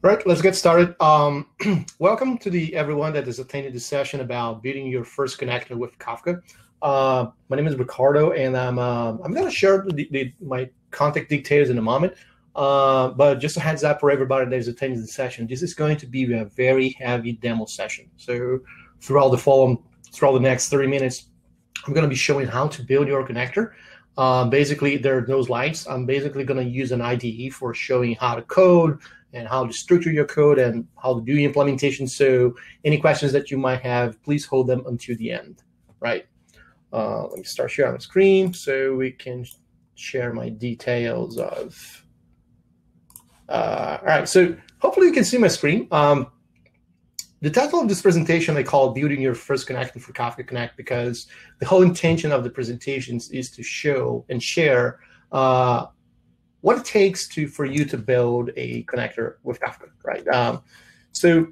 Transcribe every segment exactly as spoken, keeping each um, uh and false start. Right, let's get started. Um, welcome to the everyone that is attending this session about building your first connection with Kafka. Uh, my name is Ricardo, and I'm uh, I'm going to share the, the, my contact details in a moment. Uh, but just a heads up for everybody that is attending this session: this is going to be a very heavy demo session. So throughout the forum, throughout the next thirty minutes, I'm going to be showing how to build your connector. Uh, basically, there are no slides. I'm basically going to use an I D E for showing how to code, and how to structure your code, and how to do your implementation. So any questions that you might have, please hold them until the end, right? Uh, let me start sharing the screen so we can share my details of, uh, all right, so hopefully you can see my screen. Um, the title of this presentation I call Building Your First Connection for Kafka Connect, because the whole intention of the presentations is to show and share uh, what it takes to for you to build a connector with Kafka, right? Um, so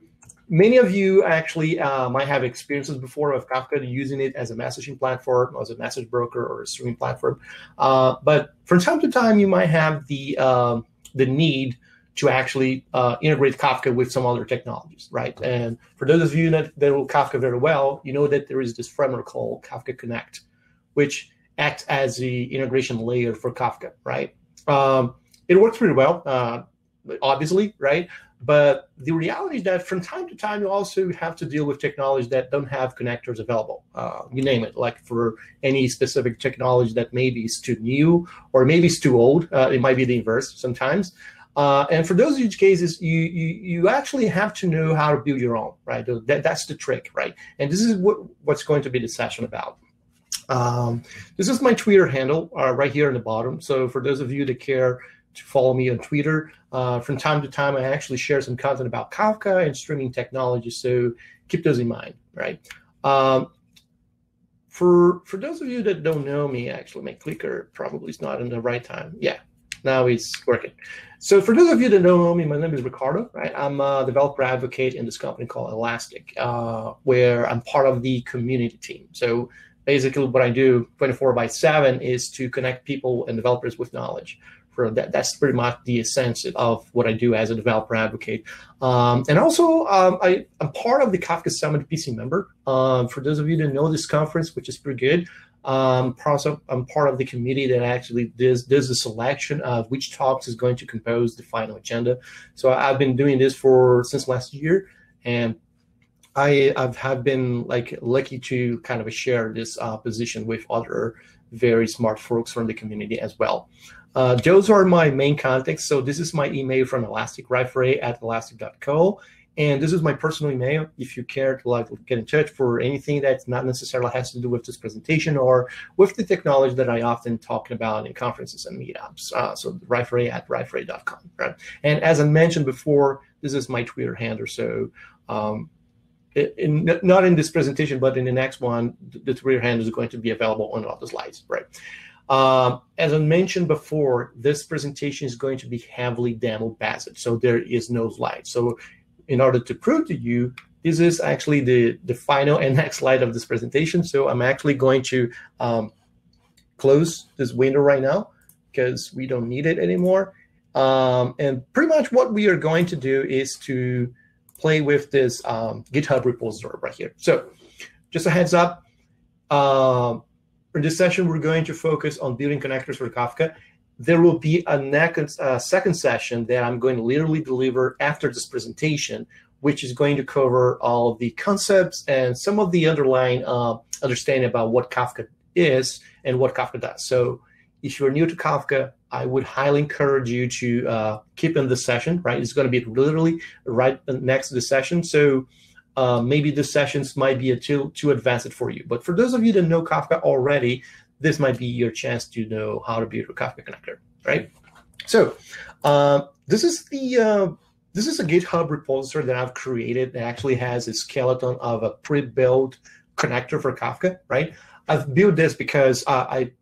many of you actually uh, might have experiences before of Kafka using it as a messaging platform, or as a message broker, or a streaming platform. Uh, but from time to time, you might have the uh, the need to actually uh, integrate Kafka with some other technologies, right? And for those of you that, that know Kafka very well, you know that there is this framework called Kafka Connect, which acts as the integration layer for Kafka, right? Um, it works pretty well, uh, obviously, right? But the reality is that from time to time, you also have to deal with technologies that don't have connectors available. Uh, you name it, like for any specific technology that maybe is too new, or maybe it's too old. Uh, it might be the inverse sometimes. Uh, and for those use cases, you, you you actually have to know how to build your own, right? That, that's the trick, right? And this is what, what's going to be the session about. Um, this is my Twitter handle uh, right here in the bottom. So for those of you that care to follow me on Twitter, uh, from time to time I actually share some content about Kafka and streaming technology. So keep those in mind, right? Um, for for those of you that don't know me, actually my clicker probably is not in the right time. Yeah, now it's working. So for those of you that don't know me, my name is Ricardo, right? I'm a developer advocate in this company called Elastic, uh, where I'm part of the community team. So basically, what I do twenty-four by seven is to connect people and developers with knowledge. For that, that's pretty much the essence of what I do as a developer advocate. Um, and also, um, I, I'm part of the Kafka Summit P C member. Um, for those of you that know this conference, which is pretty good, um, also, I'm part of the committee that actually does, does the selection of which talks is going to compose the final agenda. So I've been doing this for since last year, and I I've, have been like lucky to kind of share this uh, position with other very smart folks from the community as well. Uh, those are my main contacts. So this is my email from Elastic, riferrei at elastic dot co. And this is my personal email if you care to like get in touch for anything that's not necessarily has to do with this presentation or with the technology that I often talk about in conferences and meetups. Uh, so riferrei at riferrei dot com, right? And as I mentioned before, this is my Twitter handle. So, um, In, not in this presentation, but in the next one, the Twitter handle is going to be available on all the slides, right? Um, as I mentioned before, this presentation is going to be heavily demo-based, so there is no slide. So in order to prove to you, this is actually the, the final and next slide of this presentation. So I'm actually going to um, close this window right now because we don't need it anymore. Um, and pretty much what we are going to do is to play with this um, GitHub repository right here. So just a heads up, uh, in this session, we're going to focus on building connectors for Kafka. There will be a next, uh, second session that I'm going to literally deliver after this presentation, which is going to cover all of the concepts and some of the underlying uh, understanding about what Kafka is and what Kafka does. So if you're new to Kafka, I would highly encourage you to uh, keep in the session, right? It's going to be literally right next to the session. So uh, maybe the sessions might be a too, too advanced for you. But for those of you that know Kafka already, this might be your chance to know how to build a Kafka connector, right? So uh, this is the uh, this is a GitHub repository that I've created that actually has a skeleton of a pre-built connector for Kafka, right? I've built this because uh, I,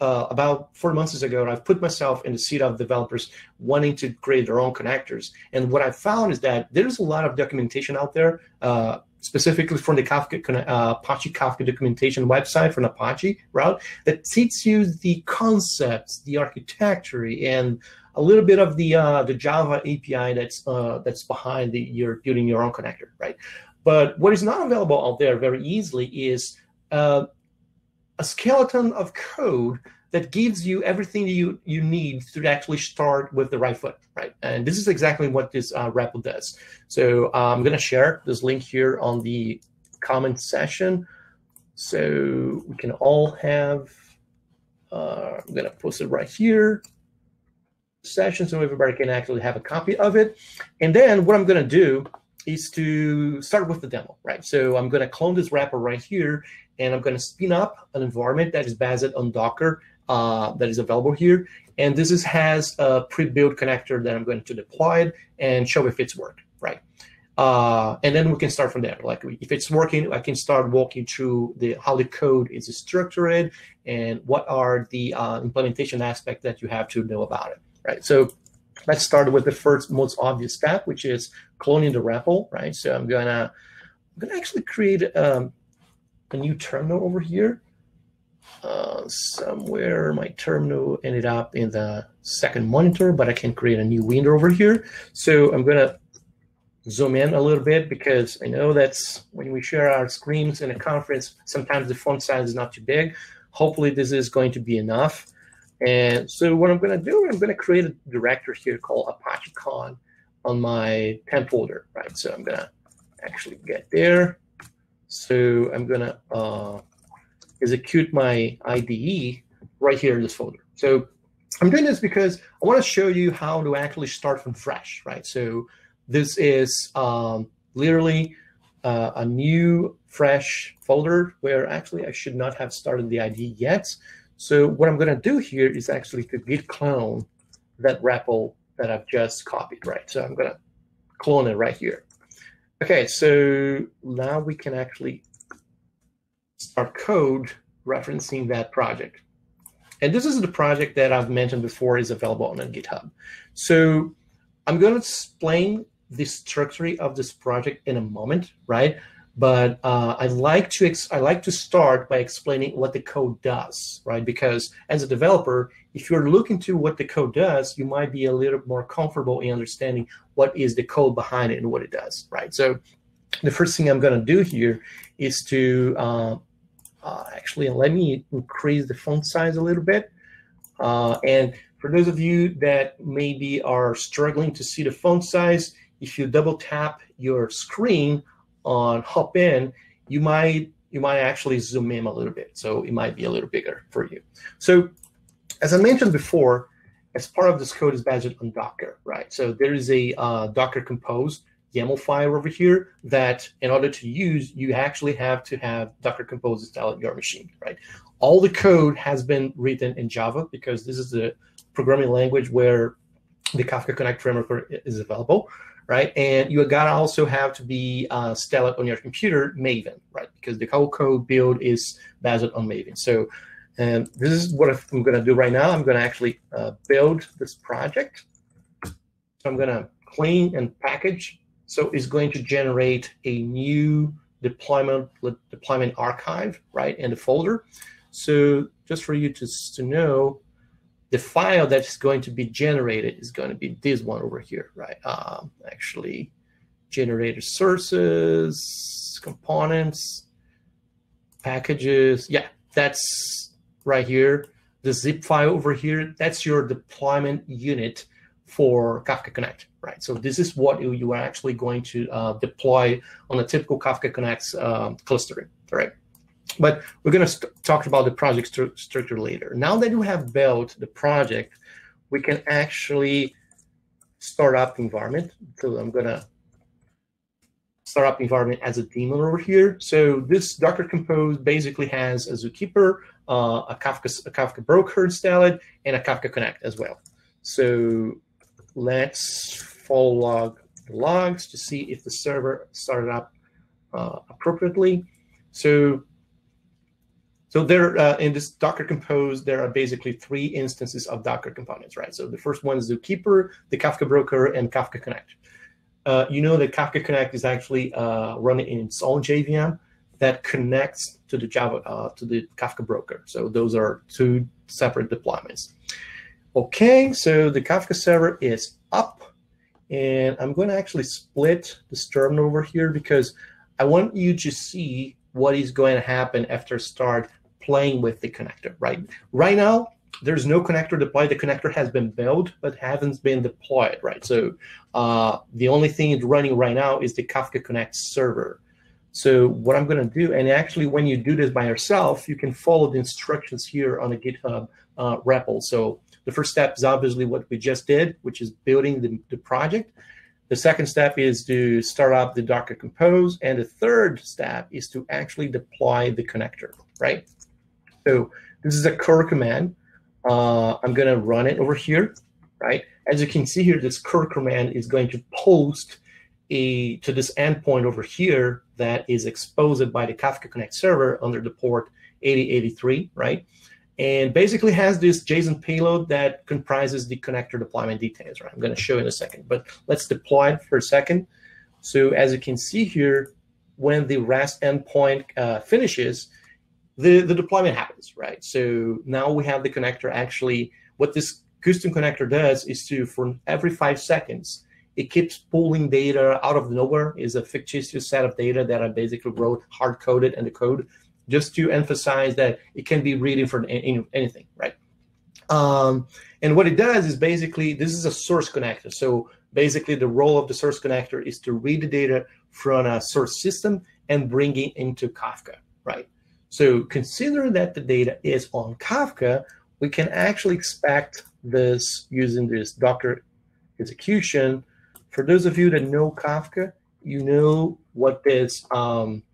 uh, about four months ago, I've put myself in the seat of developers wanting to create their own connectors. And what I found is that there's a lot of documentation out there, uh, specifically from the Kafka, uh, Apache Kafka documentation website from Apache route, that teaches you the concepts, the architecture, and a little bit of the uh, the Java A P I that's uh, that's behind the, you're building your own connector, right? But what is not available out there very easily is uh, a skeleton of code that gives you everything you you need to actually start with the right foot, right? And this is exactly what this uh, REPL does. So uh, I'm gonna share this link here on the comment session, so we can all have. Uh, I'm gonna post it right here. Session, so everybody can actually have a copy of it. And then what I'm going to do is to start with the demo, right? So I'm going to clone this wrapper right here, and I'm going to spin up an environment that is based on Docker uh, that is available here. And this is, has a pre-built connector that I'm going to deploy it and show if it's worked, right? Uh, and then we can start from there. Like if it's working, I can start walking through the how the code is structured and what are the uh, implementation aspects that you have to know about it. Right, so let's start with the first most obvious step, which is cloning the REPL, right? So I'm gonna, I'm gonna actually create um, a new terminal over here. Uh, somewhere my terminal ended up in the second monitor, but I can create a new window over here. So I'm gonna zoom in a little bit because I know that's when we share our screens in a conference, sometimes the font size is not too big. Hopefully this is going to be enough. And so what I'm going to do, I'm going to create a directory here called ApacheCon on my temp folder, right? So I'm going to actually get there. So I'm going to uh, execute my I D E right here in this folder. So I'm doing this because I want to show you how to actually start from fresh, right? So this is um, literally uh, a new fresh folder where actually I should not have started the I D E yet. So what I'm going to do here is actually to git clone that REPL that I've just copied, right? So I'm going to clone it right here. Okay, so now we can actually start code referencing that project. And this is the project that I've mentioned before is available on GitHub. So I'm going to explain the structure of this project in a moment, right? But uh, I like to ex I like to start by explaining what the code does, right? Because as a developer, if you're looking to what the code does, you might be a little more comfortable in understanding what is the code behind it and what it does, right? So the first thing I'm going to do here is to uh, uh, actually let me increase the font size a little bit. Uh, and for those of you that maybe are struggling to see the font size, if you double tap your screen on hop in, you might you might actually zoom in a little bit, so it might be a little bigger for you. So as I mentioned before, as part of this code is based on Docker, right? So there is a uh, Docker Compose YAML file over here that in order to use, you actually have to have Docker Compose installed on your machine, right? All the code has been written in Java because this is the programming language where the Kafka Connect framework is available. Right, and you gotta also have to be uh, installed on your computer Maven, right? Because the whole code build is based on Maven. So, um, this is what I'm gonna do right now. I'm gonna actually uh, build this project. So I'm gonna clean and package. So it's going to generate a new deployment deployment archive, right, in the folder. So just for you to to know, the file that's going to be generated is going to be this one over here, right? Um, actually, generator sources, components, packages. Yeah, that's right here. The zip file over here, that's your deployment unit for Kafka Connect, right? So this is what you are actually going to uh, deploy on a typical Kafka Connect um, clustering, right? But we're going to talk about the project stru structure later. Now that you have built the project, we can actually start up the environment. So I'm going to start up the environment as a daemon over here. So this Docker Compose basically has a Zookeeper, uh, a, Kafka, a Kafka broker installed, and a Kafka Connect as well. So let's follow log the logs to see if the server started up uh, appropriately. So So there, uh, in this Docker Compose, there are basically three instances of Docker components, right? So the first one is Zookeeper, the Kafka Broker, and Kafka Connect. Uh, you know that Kafka Connect is actually uh, running in its own J V M that connects to the Java uh, to the Kafka Broker. So those are two separate deployments. Okay, so the Kafka server is up, and I'm going to actually split this terminal over here because I want you to see what is going to happen after start playing with the connector, right? Right now, there's no connector deployed. The connector has been built, but hasn't been deployed, right? So uh, the only thing running right now is the Kafka Connect server. So what I'm gonna do, and actually when you do this by yourself, you can follow the instructions here on the GitHub uh, repo. So the first step is obviously what we just did, which is building the, the project. The second step is to start up the Docker Compose. And the third step is to actually deploy the connector, right? So this is a cur command. Uh, I'm going to run it over here, right? As you can see here, this cur command is going to post a, to this endpoint over here that is exposed by the Kafka Connect server under the port eighty eighty-three, right? And basically has this JSON payload that comprises the connector deployment details, right? I'm going to show in a second, but let's deploy it for a second. So as you can see here, when the REST endpoint uh, finishes, the, the deployment happens, right? So now we have the connector actually, what this custom connector does is to, for every five seconds, it keeps pulling data out of nowhere. It's a fictitious set of data that I basically wrote hard-coded in the code, just to emphasize that it can be reading for anything, right? Um, and what it does is basically, this is a source connector. So basically the role of the source connector is to read the data from a source system and bring it into Kafka, right? So considering that the data is on Kafka, we can actually expect this using this Docker execution. For those of you that know Kafka, you know what this, um,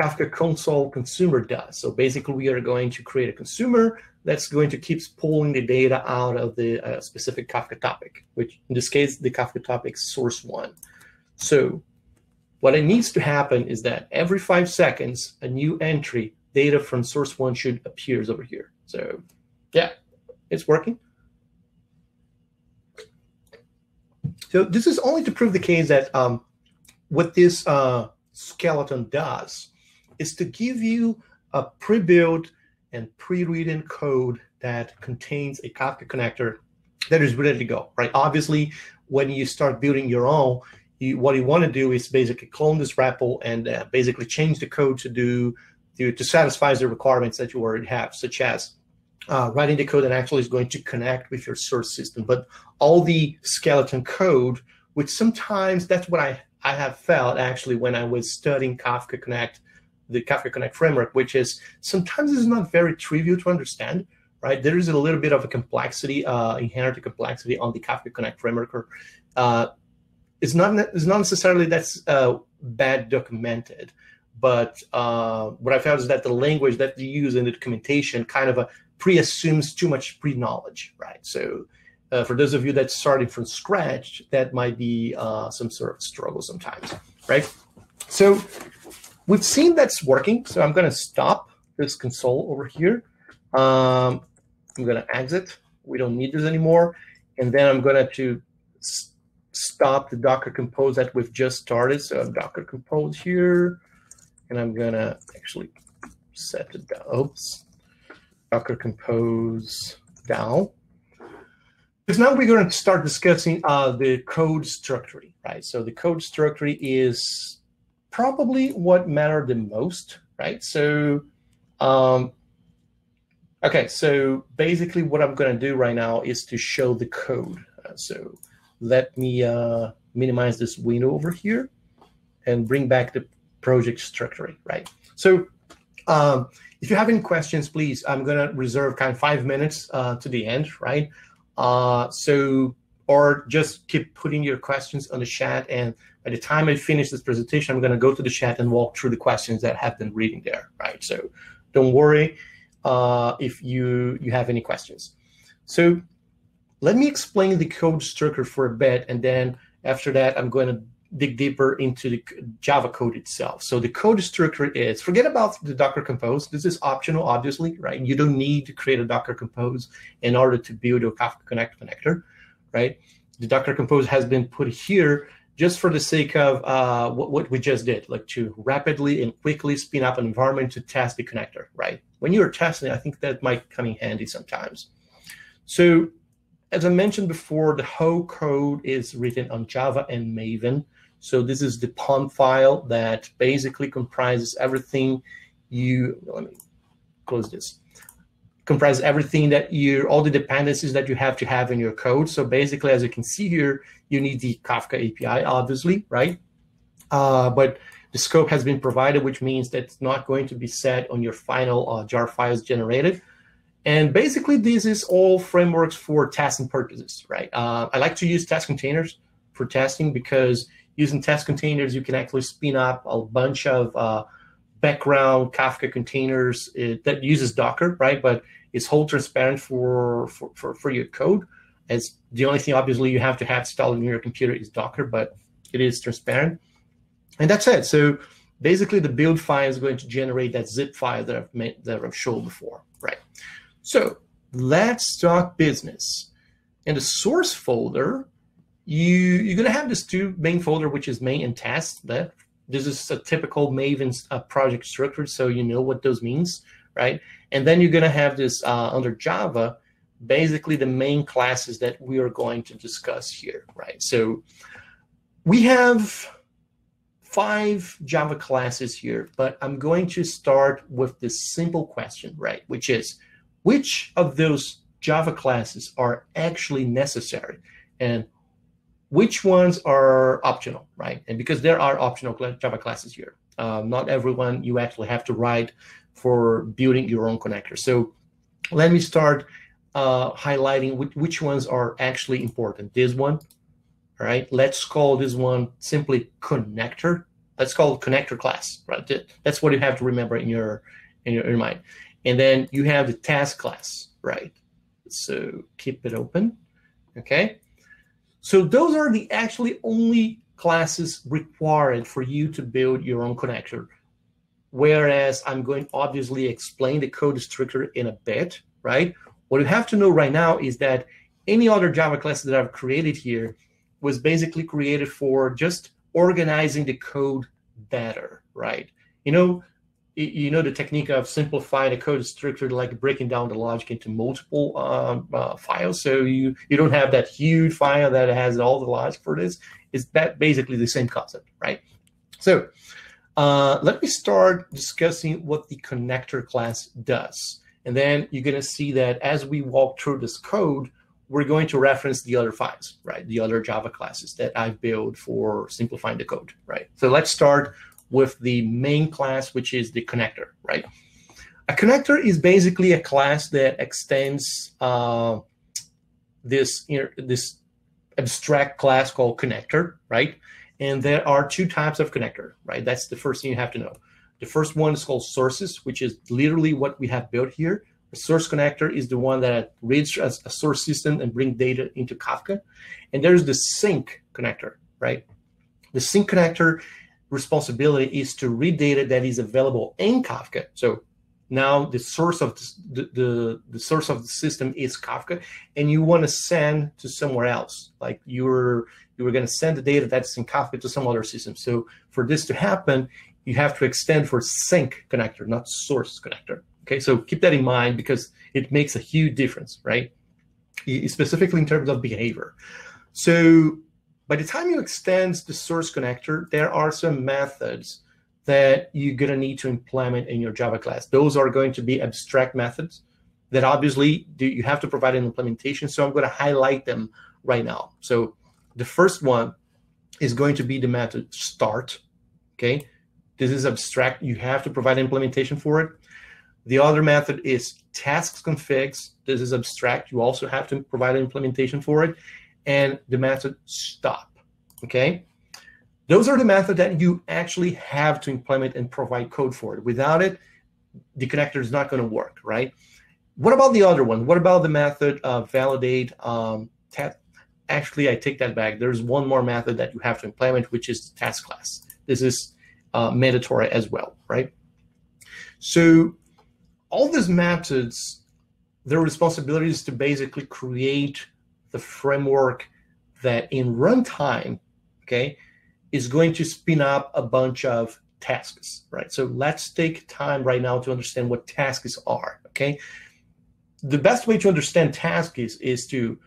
Kafka console consumer does. So basically we are going to create a consumer that's going to keep pulling the data out of the uh, specific Kafka topic, which in this case, the Kafka topic source one. So what it needs to happen is that every five seconds, a new entry data from source one should appear over here. So yeah, it's working. So this is only to prove the case that um, what this uh, skeleton does is to give you a pre-built and pre-written code that contains a Kafka connector that is ready to go, right? Obviously, when you start building your own, you, what you want to do is basically clone this REPL and uh, basically change the code to do to, to satisfy the requirements that you already have, such as uh, writing the code that actually is going to connect with your source system. But all the skeleton code, which sometimes that's what I, I have felt actually when I was studying Kafka Connect, the Kafka Connect framework, which is sometimes it's not very trivial to understand, right? There is a little bit of a complexity, uh, inherent complexity on the Kafka Connect framework. Uh, it's not it's not necessarily that's uh, bad documented, but uh, what I found is that the language that they use in the documentation kind of a pre-assumes too much pre-knowledge, right? So uh, for those of you that started from scratch, that might be uh, some sort of struggle sometimes, right? So we've seen that's working, so I'm going to stop this console over here. Um, I'm going to exit. We don't need this anymore. And then I'm going to stop the Docker Compose that we've just started. So I'm Docker Compose here, and I'm going to actually set it down. Oops. Docker Compose down. Because now we're going to start discussing uh, the code structuring, right? So the code structuring is probably what mattered the most, right? So, um, okay, so basically what I'm going to do right now is to show the code. Uh, so let me uh, minimize this window over here and bring back the project structuring, right? So um, if you have any questions, please, I'm going to reserve kind of five minutes uh, to the end, right? Uh, so, or just keep putting your questions on the chat, and by the time I finish this presentation, I'm going to go to the chat and walk through the questions that have been reading there, right? So don't worry uh, if you, you have any questions. So let me explain the code structure for a bit, and then after that, I'm going to dig deeper into the Java code itself. So the code structure is, forget about the Docker Compose. This is optional, obviously, right? You don't need to create a Docker Compose in order to build a Kafka Connect connector, right? The Docker Compose has been put here just for the sake of uh, what, what we just did, like to rapidly and quickly spin up an environment to test the connector, right? When you're testing, I think that might come in handy sometimes. So as I mentioned before, the whole code is written on Java and Maven. So this is the P O M file that basically comprises everything you, let me close this, comprises everything that you, all the dependencies that you have to have in your code. So basically, as you can see here, you need the Kafka A P I, obviously, right? Uh, but the scope has been provided, which means that it's not going to be set on your final uh, jar files generated. And basically, this is all frameworks for testing purposes, right? Uh, I like to use test containers for testing because using test containers, you can actually spin up a bunch of uh, background Kafka containers uh, that uses Docker, right? But it's whole transparent for, for, for, for your code. As the only thing, obviously, you have to have installed on your computer is Docker, but it is transparent. And that's it. So basically, the build file is going to generate that zip file that I've, made, that I've shown before, right? So let's talk business. In the source folder, you, you're gonna have this two main folder, which is main and test. That this is a typical Maven uh, project structure, so you know what those means, right? And then you're gonna have this uh, under Java, basically the main classes that we are going to discuss here, right? So we have five Java classes here, but I'm going to start with this simple question, right? Which is, which of those Java classes are actually necessary and which ones are optional, right? And because there are optional Java classes here, uh, not everyone you actually have to write for building your own connector. So let me start uh, highlighting which, which ones are actually important. This one, all right? Let's call this one simply connector. Let's call it connector class, right? That's what you have to remember in your, in your, in your mind. And then you have the task class, right? So keep it open, okay? So those are the actually only classes required for you to build your own connector. Whereas I'm going to obviously explain the code structure in a bit, right? What you have to know right now is that any other Java class that I've created here was basically created for just organizing the code better, right? You know, You know the technique of simplifying a code structure, like breaking down the logic into multiple um, uh, files. So you, you don't have that huge file that has all the logic for this. It's that basically the same concept, right? So uh, let me start discussing what the connector class does. And then you're going to see that as we walk through this code, we're going to reference the other files, right? The other Java classes that I build for simplifying the code, right? So let's start with the main class, which is the connector, right? A connector is basically a class that extends uh, this, you know, this abstract class called connector, right? And there are two types of connector, right? That's the first thing you have to know. The first one is called sources, which is literally what we have built here. The source connector is the one that reads a source system and brings data into Kafka. And there's the sync connector, right? The sync connector responsibility is to read data that is available in Kafka. So now the source of the, the, the source of the system is Kafka, and you want to send to somewhere else. Like you were, you were going to send the data that's in Kafka to some other system. So for this to happen, you have to extend for sync connector, not source connector. Okay, so keep that in mind because it makes a huge difference, right? Specifically in terms of behavior. So by the time you extend the source connector, there are some methods that you're going to need to implement in your Java class. Those are going to be abstract methods that obviously you have to provide an implementation. So I'm going to highlight them right now. So the first one is going to be the method start. Okay, this is abstract. You have to provide an implementation for it. The other method is tasks configs. This is abstract. You also have to provide an implementation for it. And the method stop, okay? Those are the methods that you actually have to implement and provide code for it. Without it, the connector is not gonna work, right? What about the other one? What about the method uh, validate um, actually, I take that back. There's one more method that you have to implement, which is the task class. This is uh, mandatory as well, right? So all these methods, their responsibility is to basically create the framework that in runtime, okay, is going to spin up a bunch of tasks, right? So let's take time right now to understand what tasks are, okay? The best way to understand tasks is, is to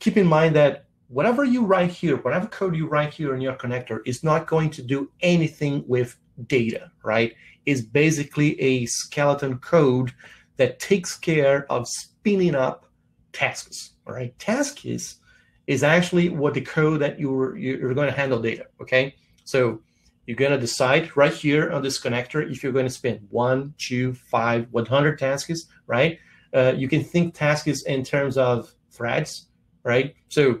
keep in mind that whatever you write here, whatever code you write here in your connector is not going to do anything with data, right? It's basically a skeleton code that takes care of spinning up tasks, all right? Tasks is, is actually what the code that you're, you're going to handle data, okay? So you're going to decide right here on this connector if you're going to spin one, two, five, one hundred tasks, right? Uh, you can think tasks in terms of threads, right? So,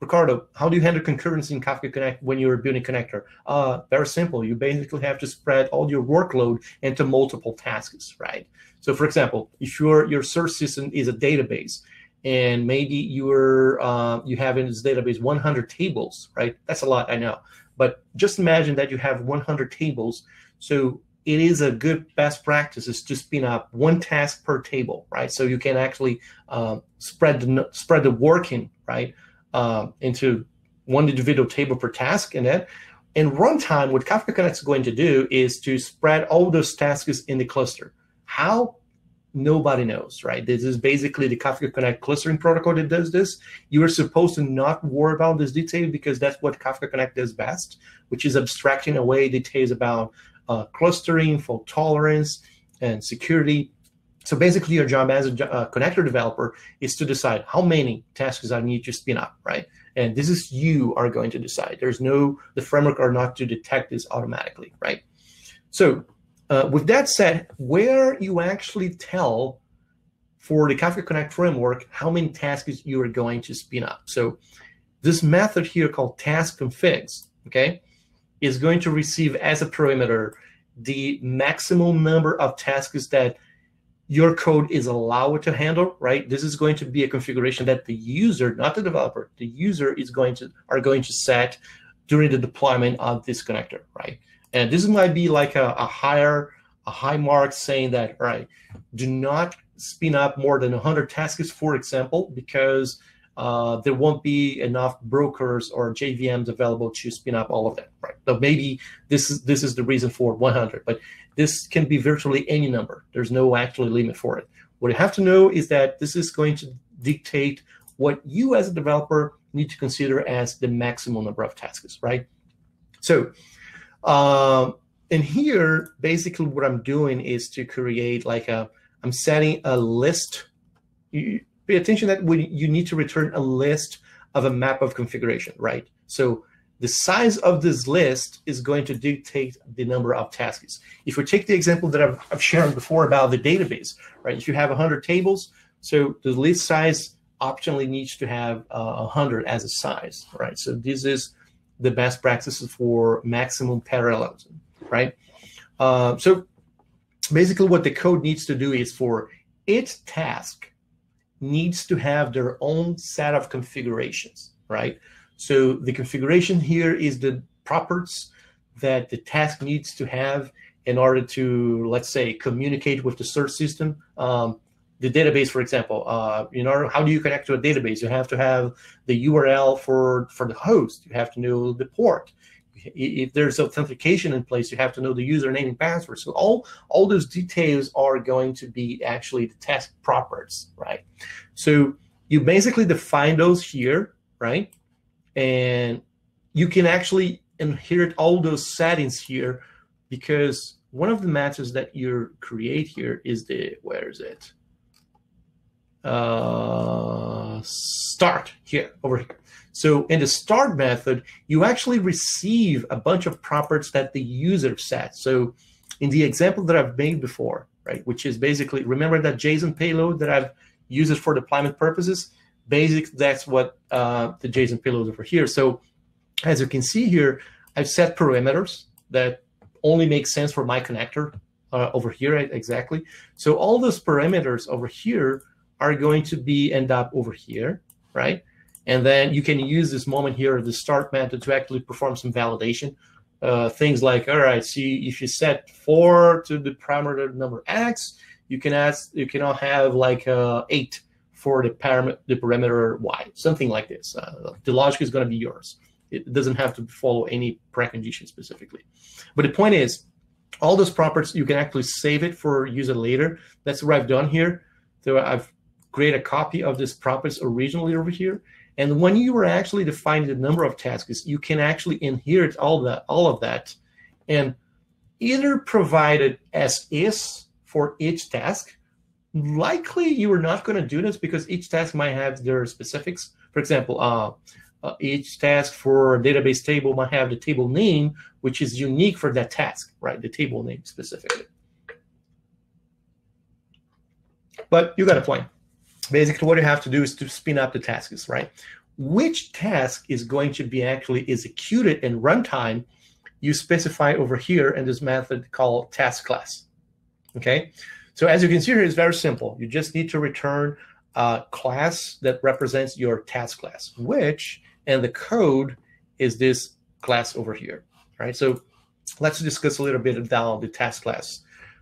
Ricardo, how do you handle concurrency in Kafka Connect when you're building connector? Uh, very simple. You basically have to spread all your workload into multiple tasks, right? So, for example, if your your search system is a database, and maybe you're uh, you have in this database one hundred tables, right? That's a lot, I know, but just imagine that you have one hundred tables. So it is a good best practice is to spin up one task per table, right? So you can actually uh, spread the spread the working, right, uh, into one individual table per task, and then in runtime, what Kafka Connect is going to do is to spread all those tasks in the cluster. How? Nobody knows, right? This is basically the Kafka Connect clustering protocol that does this. You are supposed to not worry about this detail because that's what Kafka Connect does best, which is abstracting away details about Uh, clustering, fault tolerance, and security. So basically, your job as a uh, connector developer is to decide how many tasks I need to spin up, right? And this is you are going to decide. There's no, the framework are not to detect this automatically, right? So uh, with that said, where you actually tell for the Kafka Connect framework how many tasks you are going to spin up. So this method here called task configs, okay, is going to receive as a parameter the maximum number of tasks that your code is allowed to handle, right? This is going to be a configuration that the user, not the developer, the user is going to are going to set during the deployment of this connector, right? And this might be like a, a higher a high mark saying that, all right, do not spin up more than one hundred tasks, for example, because Uh, there won't be enough brokers or J V Ms available to spin up all of that, right? So maybe this is this is the reason for one hundred, but this can be virtually any number. There's no actual limit for it. What you have to know is that this is going to dictate what you as a developer need to consider as the maximum number of tasks, right? So, um, and here, basically what I'm doing is to create like a, I'm setting a list. You, Pay attention that we, you need to return a list of a map of configuration, right? So the size of this list is going to dictate the number of tasks. If we take the example that I've, I've shared before about the database, right? If you have one hundred tables, so the list size optionally needs to have uh, one hundred as a size, right? So this is the best practices for maximum parallelism, right? Uh, so basically what the code needs to do is for each task, needs to have their own set of configurations, right? So the configuration here is the properties that the task needs to have in order to, let's say, communicate with the search system. Um, the database, for example, uh, in order, how do you connect to a database? You have to have the U R L for, for the host. You have to know the port. If there's authentication in place, you have to know the username and password. So all, all those details are going to be actually the task properties, right? So you basically define those here, right? And you can actually inherit all those settings here because one of the methods that you create here is the, where is it? Uh, start here, over here. So in the start method, you actually receive a bunch of properties that the user sets. So in the example that I've made before, right, which is basically, remember that JSON payload that I've used for deployment purposes? Basically, that's what uh, the JSON payload is over here. So as you can see here, I've set parameters that only make sense for my connector uh, over here, exactly. So all those parameters over here are going to be end up over here, right? And then you can use this moment here, the start method, to actually perform some validation. Uh, things like, all right, see, if you set four to the parameter number X, you can ask, you cannot have like uh, eight for the parameter, the parameter Y, something like this. Uh, the logic is going to be yours. It doesn't have to follow any precondition specifically. But the point is, all those properties, you can actually save it for user later. That's what I've done here. So I've created a copy of this properties originally over here. And when you are actually defining the number of tasks, you can actually inherit all that, all of that, and either provide it as is for each task. Likely, you are not going to do this because each task might have their specifics. For example, uh, uh, each task for a database table might have the table name, which is unique for that task, right? The table name specifically. But you got a point. Basically, what you have to do is to spin up the tasks, right? Which task is going to be actually executed in runtime, you specify over here in this method called task class, okay? So as you can see here, it's very simple. You just need to return a class that represents your task class, which, and the code is this class over here, right? So let's discuss a little bit about the task class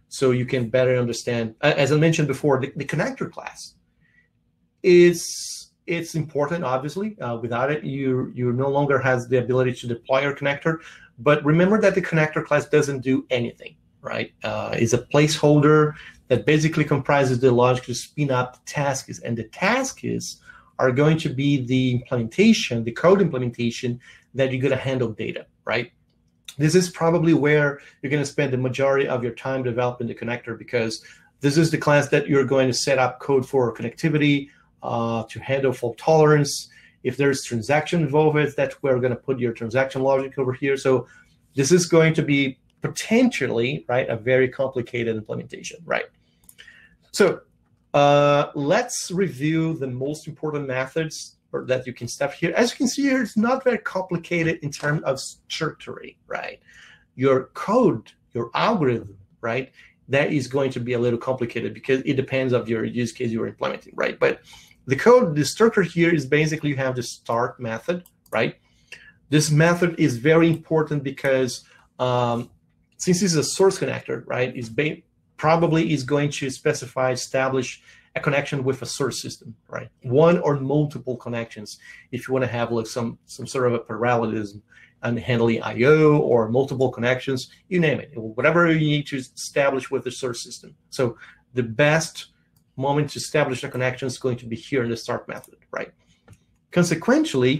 so you can better understand. As I mentioned before, the, the connector class, It's, it's important, obviously. Uh, without it, you, you no longer has the ability to deploy your connector. But remember that the connector class doesn't do anything, right? Uh, it's a placeholder that basically comprises the logic to spin up the tasks. And the tasks are going to be the implementation, the code implementation that you're going to handle data, right? This is probably where you're going to spend the majority of your time developing the connector, because this is the class that you're going to set up code for connectivity, Uh, to handle fault tolerance. If there's transaction involved, that's where we're going to put your transaction logic over here. So this is going to be potentially, right, a very complicated implementation, right? So uh, let's review the most important methods or that you can step here. As you can see here, it's not very complicated in terms of structuring, right? Your code, your algorithm, right? That is going to be a little complicated because it depends on your use case you're implementing, right? But the code, the structure here is basically you have the start method, right? This method is very important because um, since this is a source connector, right, is probably is going to specify, establish a connection with a source system, right? One or multiple connections if you want to have like some, some sort of a parallelism and handling I O or multiple connections, you name it, whatever you need to establish with the source system. So the best moment to establish a connection is going to be here in the start method, right? Consequently,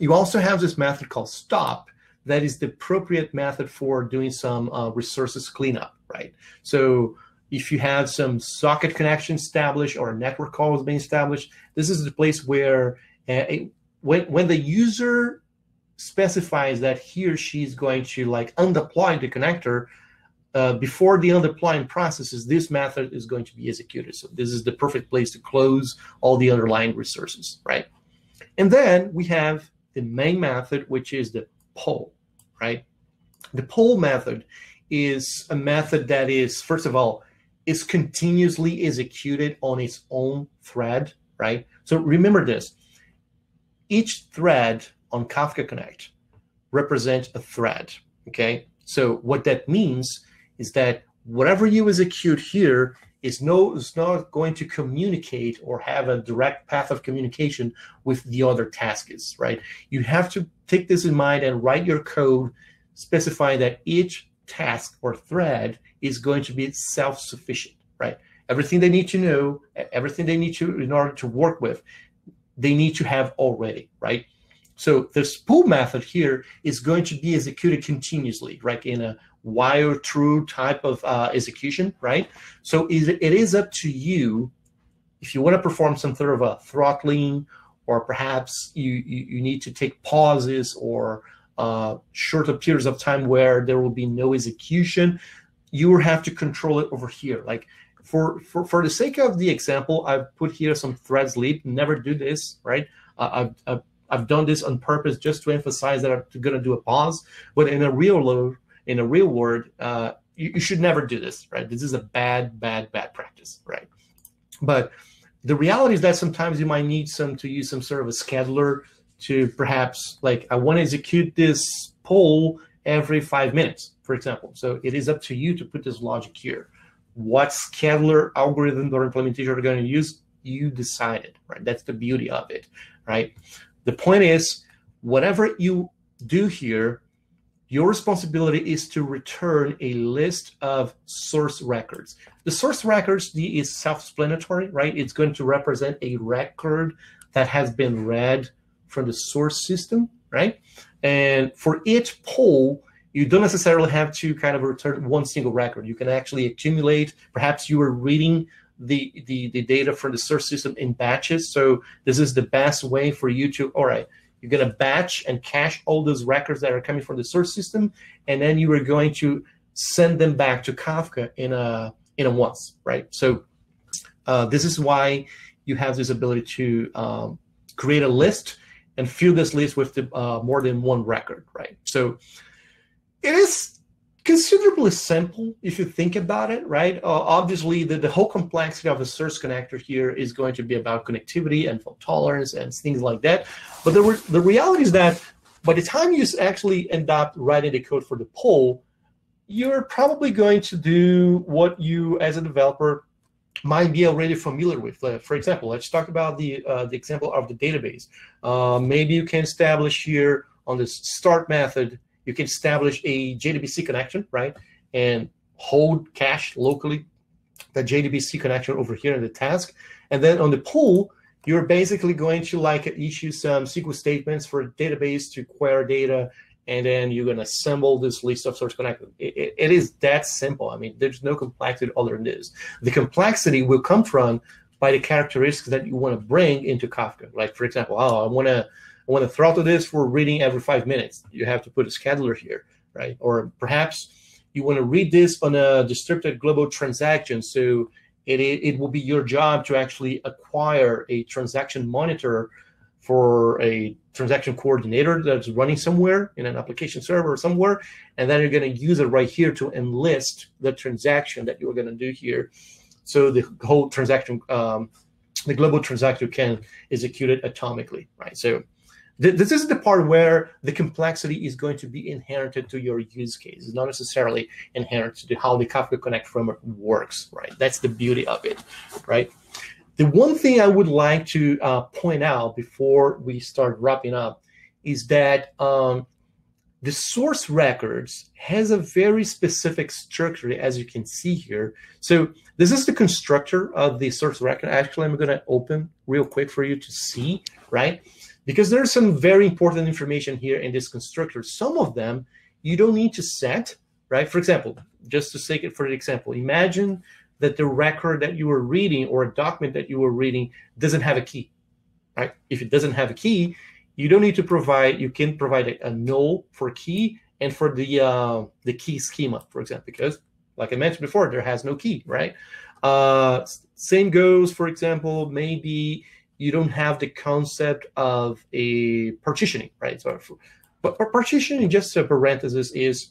you also have this method called stop that is the appropriate method for doing some uh, resources cleanup, right? So if you have some socket connection established or a network call is being established, this is the place where uh, it, when, when the user specifies that he or she is going to like undeploy the connector, uh, before the undeploying processes, this method is going to be executed. So this is the perfect place to close all the underlying resources, right? And then we have the main method, which is the poll, right? The poll method is a method that is, first of all, is continuously executed on its own thread, right? So remember this, each thread on Kafka Connect represent a thread, okay? So what that means is that whatever you execute here is, no, is not going to communicate or have a direct path of communication with the other tasks, right? You have to take this in mind and write your code specifying that each task or thread is going to be self-sufficient, right? Everything they need to know, everything they need to in order to work with, they need to have already, right? So this poll method here is going to be executed continuously, right, in a while true type of uh, execution, right? So it is up to you if you want to perform some sort of a throttling, or perhaps you, you, you need to take pauses or uh, shorter periods of time where there will be no execution. You will have to control it over here. Like for, for, for the sake of the example, I've put here some thread sleep. Never do this, right? Uh, I've, I've I've done this on purpose just to emphasize that I'm going to do a pause. But in a real load, in a real word, uh, you, you should never do this, right? This is a bad, bad, bad practice, right? But the reality is that sometimes you might need some to use some sort of a scheduler to perhaps, like, I want to execute this poll every five minutes, for example. So it is up to you to put this logic here. What scheduler algorithm or implementation you're going to use, you decide it, right? That's the beauty of it, right? The point is, whatever you do here, your responsibility is to return a list of source records. The source records is self-explanatory, right? It's going to represent a record that has been read from the source system, right? And for each poll, you don't necessarily have to kind of return one single record. You can actually accumulate. Perhaps you are reading the, the, the data from the source system in batches. So this is the best way for you to, all right, you're going to batch and cache all those records that are coming from the source system, and then you are going to send them back to Kafka in a, in a once, right? So uh, this is why you have this ability to um, create a list and fill this list with the, uh, more than one record, right? So it is considerably simple if you think about it, right? Uh, obviously, the, the whole complexity of a source connector here is going to be about connectivity and fault tolerance and things like that. But there were, the reality is that by the time you actually end up writing the code for the poll, you're probably going to do what you, as a developer, might be already familiar with. Uh, for example, let's talk about the, uh, the example of the database. Uh, maybe you can establish here on this start method, you can establish a J D B C connection, right? And hold cache locally the J D B C connection over here in the task. And then on the poll, you're basically going to like issue some S Q L statements for database to query data, and then you're going to assemble this list of source connectors. It, it, it is that simple. I mean, there's no complexity other than this. The complexity will come from by the characteristics that you want to bring into Kafka. Like, for example, oh, I want to I want to throttle this for reading every five minutes. You have to put a scheduler here, right? Or perhaps you want to read this on a distributed global transaction. So it, it, it will be your job to actually acquire a transaction monitor for a transaction coordinator that's running somewhere in an application server or somewhere. And then you're going to use it right here to enlist the transaction that you're going to do here. So the whole transaction, um, the global transaction can execute it atomically, right? So this is the part where the complexity is going to be inherited to your use case. It's not necessarily inherent to how the Kafka Connect framework works, right? That's the beauty of it, right? The one thing I would like to uh, point out before we start wrapping up is that um, the source records has a very specific structure, as you can see here. So this is the constructor of the source record. Actually, I'm going to open real quick for you to see, right? Because there's some very important information here in this constructor. Some of them you don't need to set, right? For example, just to take it for an example, imagine that the record that you were reading or a document that you were reading doesn't have a key, right? If it doesn't have a key, you don't need to provide, you can provide a, a null for key and for the, uh, the key schema, for example, because like I mentioned before, there has no key, right? Uh, same goes, for example, maybe you don't have the concept of a partitioning, right? So, but partitioning, just a parenthesis, is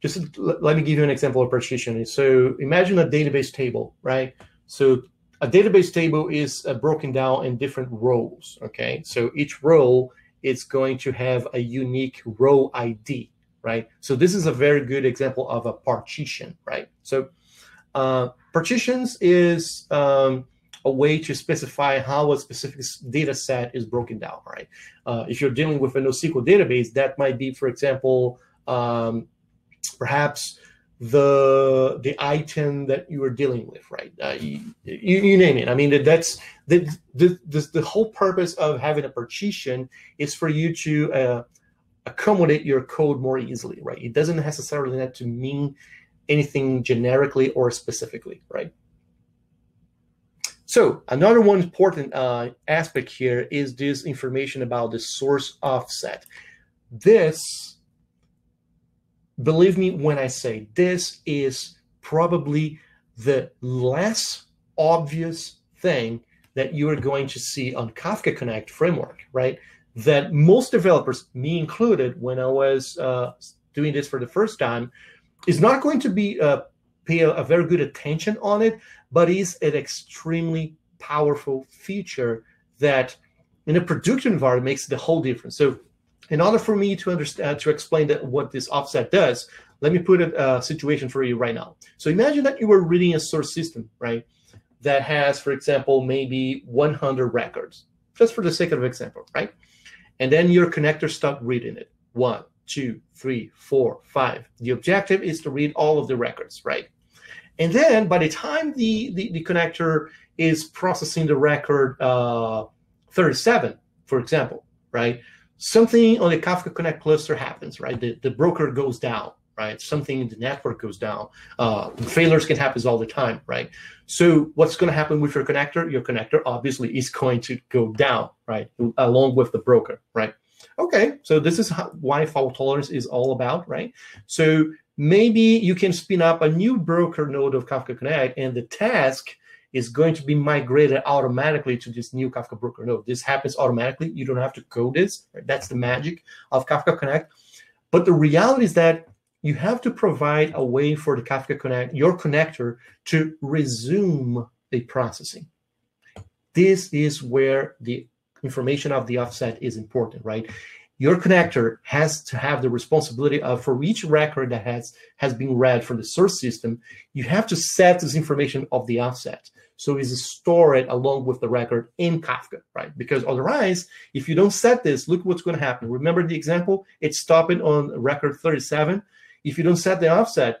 just let me give you an example of partitioning. So imagine a database table, right? So a database table is uh, broken down in different rows, okay? So each row is going to have a unique row I D, right? So this is a very good example of a partition, right? So uh, partitions is um, a way to specify how a specific data set is broken down, right? Uh, if you're dealing with a NoSQL database, that might be, for example, um, perhaps the the item that you are dealing with, right? Uh, you, you, you name it. I mean, that's the the, the the whole purpose of having a partition is for you to uh, accommodate your code more easily, right? It doesn't necessarily have to mean anything generically or specifically, right? So another one important uh, aspect here is this information about the source offset. This, believe me when I say this, is probably the less obvious thing that you are going to see on Kafka Connect framework, right? That most developers, me included, when I was uh, doing this for the first time, is not going to be uh, pay a, a very good attention on it, but is an extremely powerful feature that in a production environment makes the whole difference. So in order for me to understand, to explain that what this offset does, let me put a, a situation for you right now. So imagine that you were reading a source system, right, that has, for example, maybe one hundred records, just for the sake of example, right? And then your connector stopped reading it. One, two, three, four, five. The objective is to read all of the records, right? And then by the time the, the, the connector is processing the record uh, thirty-seven, for example, right? Something on the Kafka Connect cluster happens, right? The, the broker goes down, right? Something in the network goes down. Uh, failures can happen all the time, right? So what's going to happen with your connector? Your connector obviously is going to go down, right? Along with the broker, right? Okay, so this is how, why fault tolerance is all about, right? So maybe you can spin up a new broker node of Kafka Connect, and the task is going to be migrated automatically to this new Kafka broker node. This happens automatically. You don't have to code this. Right? That's the magic of Kafka Connect. But the reality is that you have to provide a way for the Kafka Connect, your connector, to resume the processing. This is where the information of the offset is important, right? Your connector has to have the responsibility of, for each record that has, has been read from the source system, you have to set this information of the offset. So is store it along with the record in Kafka, right? Because otherwise, if you don't set this, look what's going to happen. Remember the example? It's stopping on record thirty-seven. If you don't set the offset,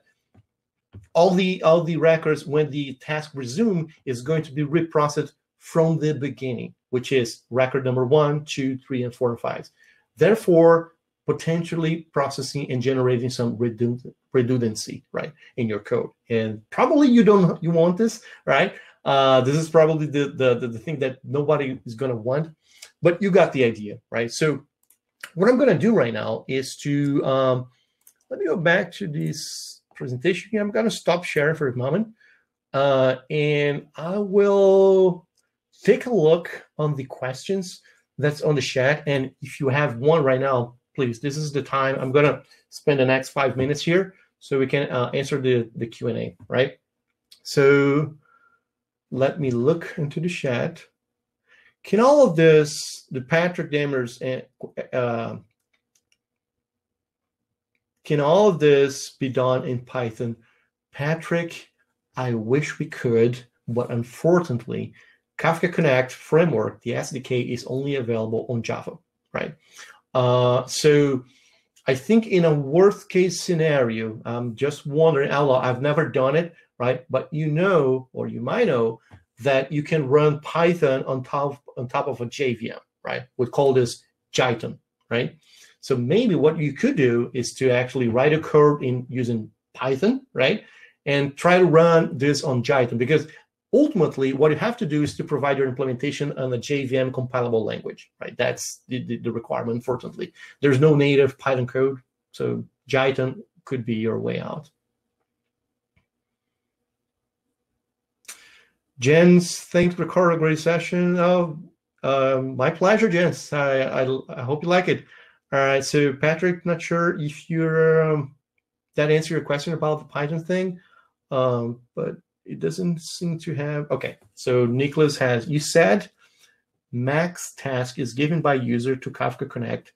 all the, all the records, when the task resumes, is going to be reprocessed from the beginning, which is record number one, two, three, and four, and five. Therefore, potentially processing and generating some redundancy, right, in your code. And probably you don't you want this, right? Uh, this is probably the, the, the thing that nobody is going to want, but you got the idea, right? So what I'm going to do right now is to, um, let me go back to this presentation here. I'm going to stop sharing for a moment, uh, and I will take a look on the questions that's on the chat. And if you have one right now, please, this is the time. I'm going to spend the next five minutes here so we can uh, answer the, the Q and A, right? So let me look into the chat. Can all of this, the Patrick Demers, uh, can all of this be done in Python? Patrick, I wish we could, but unfortunately, Kafka Connect framework, the S D K, is only available on Java, right? Uh, so I think in a worst case scenario, I'm just wondering, Allah, I've never done it, right? But you know, or you might know, that you can run Python on top, on top of a J V M, right? We'd call this Jython, right? So maybe what you could do is to actually write a code in using Python, right? And try to run this on Jython, because ultimately, what you have to do is to provide your implementation on a J V M compilable language, right? That's the, the, the requirement, unfortunately. There's no native Python code, so Jython could be your way out. Jens, thanks, Ricardo, great session. Oh, uh, my pleasure, Jens. I, I, I hope you like it. All right, so Patrick, not sure if you're, um, that answered your question about the Python thing, um, but it doesn't seem to have. Okay, so Nicholas has, you said max task is given by user to Kafka Connect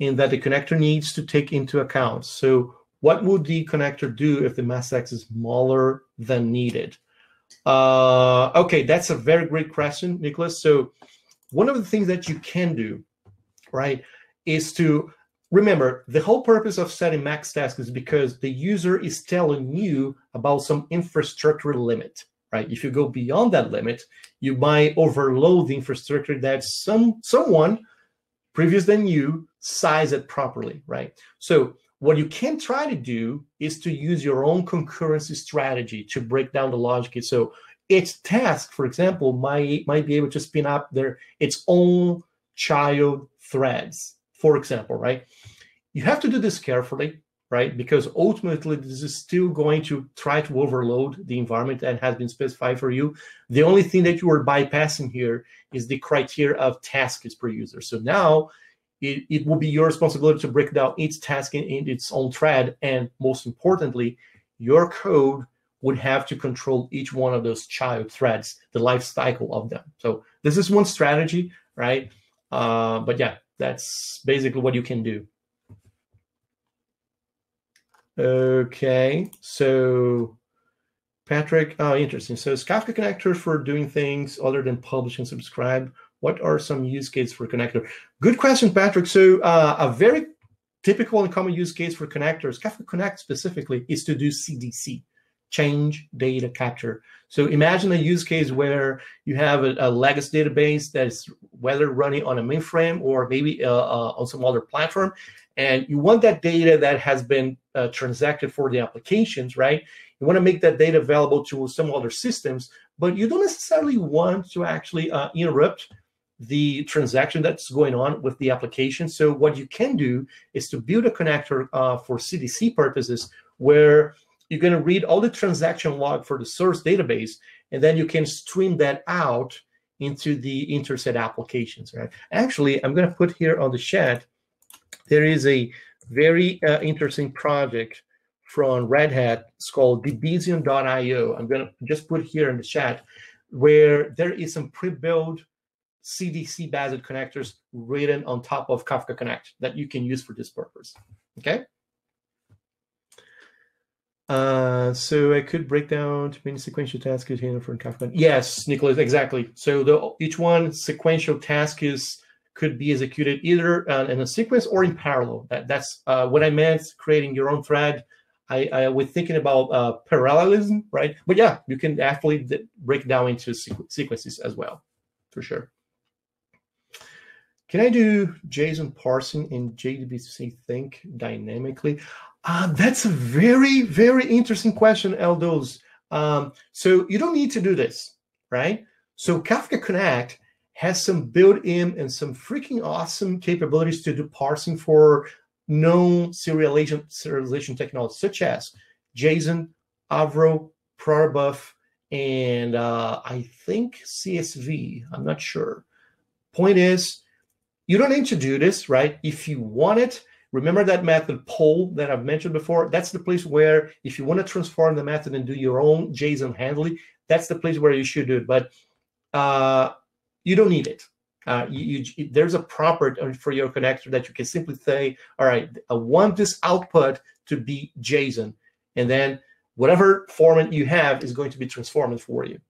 and that the connector needs to take into account. So what would the connector do if the max task is smaller than needed? Uh, okay, that's a very great question, Nicholas. So one of the things that you can do, right, is to remember, the whole purpose of setting max task is because the user is telling you about some infrastructure limit, right? If you go beyond that limit, you might overload the infrastructure that some someone previous than you sized it properly, right? So what you can try to do is to use your own concurrency strategy to break down the logic. So each task, for example, might, might be able to spin up their its own child threads, for example, right? You have to do this carefully, right? Because ultimately, this is still going to try to overload the environment that has been specified for you. The only thing that you are bypassing here is the criteria of tasks per user. So now it, it will be your responsibility to break down each task in, in its own thread. And most importantly, your code would have to control each one of those child threads, the life cycle of them. So this is one strategy, right? Uh, but yeah, that's basically what you can do. Okay, so Patrick, oh, interesting. So is Kafka Connector for doing things other than publish and subscribe? What are some use cases for Connector? Good question, Patrick. So uh, a very typical and common use case for connectors, Kafka Connect specifically, is to do C D C, change data capture. So imagine a use case where you have a, a legacy database that's whether running on a mainframe or maybe uh, uh, on some other platform, and you want that data that has been uh, transacted for the applications, right? You want to make that data available to some other systems, but you don't necessarily want to actually uh, interrupt the transaction that's going on with the application. So what you can do is to build a connector uh, for C D C purposes, where you're going to read all the transaction log for the source database, and then you can stream that out into the interset applications, right? Actually, I'm going to put here on the chat, there is a very uh, interesting project from Red Hat. It's called Debezium dot i o. I'm going to just put here in the chat, where there is some pre-built C D C-based connectors written on top of Kafka Connect that you can use for this purpose, okay? Uh, so I could break down many sequential tasks here for Kafka. Yes, Nicholas, exactly. So the, each one sequential task is, could be executed either uh, in a sequence or in parallel. That, that's uh, what I meant, creating your own thread. I, I was thinking about uh, parallelism, right? But yeah, you can actually break down into sequ sequences as well, for sure. Can I do JSON parsing in J D B C Think dynamically? Uh, that's a very, very interesting question, Eldos. Um, so you don't need to do this, right? So Kafka Connect has some built-in and some freaking awesome capabilities to do parsing for known serialization, serialization technologies, such as JSON, Avro, Protobuf, and uh, I think C S V. I'm not sure. Point is, you don't need to do this, right? If you want it, remember that method poll that I've mentioned before? That's the place where if you want to transform the method and do your own JSON handling, that's the place where you should do it. But uh, you don't need it. Uh, you, you, there's a property for your connector that you can simply say, all right, I want this output to be JSON. And then whatever format you have is going to be transformed for you.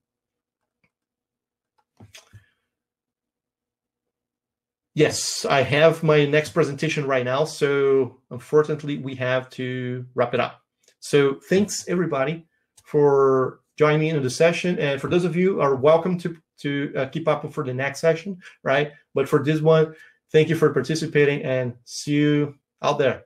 Yes, I have my next presentation right now, so unfortunately we have to wrap it up. So thanks everybody for joining me in the session, and for those of you who are welcome to to uh, keep up for the next session, right? But for this one, thank you for participating, and see you out there.